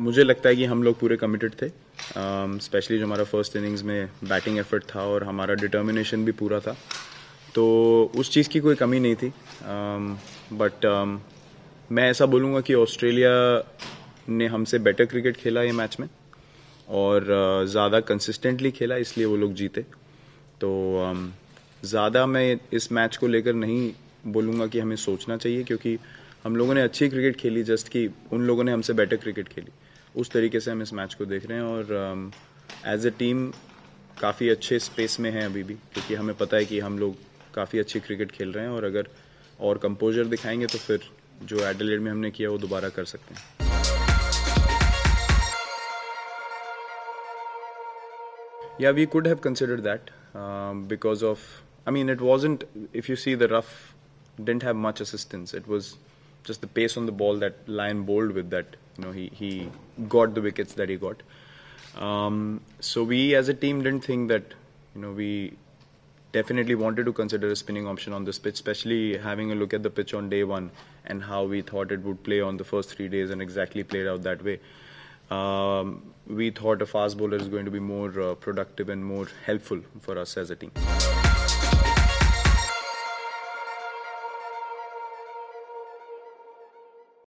मुझे लगता है कि हम लोग पूरे कमिटेड थे, स्पेशली जो हमारा फर्स्ट इनिंग्स में बैटिंग एफर्ट था और हमारा डिटर्मिनेशन भी पूरा था, तो उस चीज़ की कोई कमी नहीं थी। बट मैं ऐसा बोलूँगा कि ऑस्ट्रेलिया ने हमसे बेटर क्रिकेट खेला ये मैच में और ज़्यादा कंसिस्टेंटली खेला, इसलिए वो लोग जीते। तो ज़्यादा मैं इस मैच को लेकर नहीं बोलूँगा कि हमें सोचना चाहिए, क्योंकि हम लोगों ने अच्छी क्रिकेट खेली, जस्ट कि उन लोगों ने हमसे बेटर क्रिकेट खेली, उस तरीके से हम इस मैच को देख रहे हैं। और एज ए टीम काफ़ी अच्छे स्पेस में हैं अभी भी, क्योंकि हमें पता है कि हम लोग काफ़ी अच्छी क्रिकेट खेल रहे हैं और अगर और कंपोजर दिखाएंगे तो फिर जो एडिलेड में हमने किया वो दोबारा कर सकते हैं। Yeah, we could have considered that because of, I mean, it wasn't, if you see the rough, didn't have much assistance. It was just the pace on the ball that Lyon bowled with that, you know, he got the wickets that he got. So we as a team didn't think that, you know, we definitely wanted to consider a spinning option on this pitch, especially having a look at the pitch on day one and how we thought it would play on the first 3 days and exactly played out that way. We thought a fast bowler is going to be more productive and more helpful for us as a team.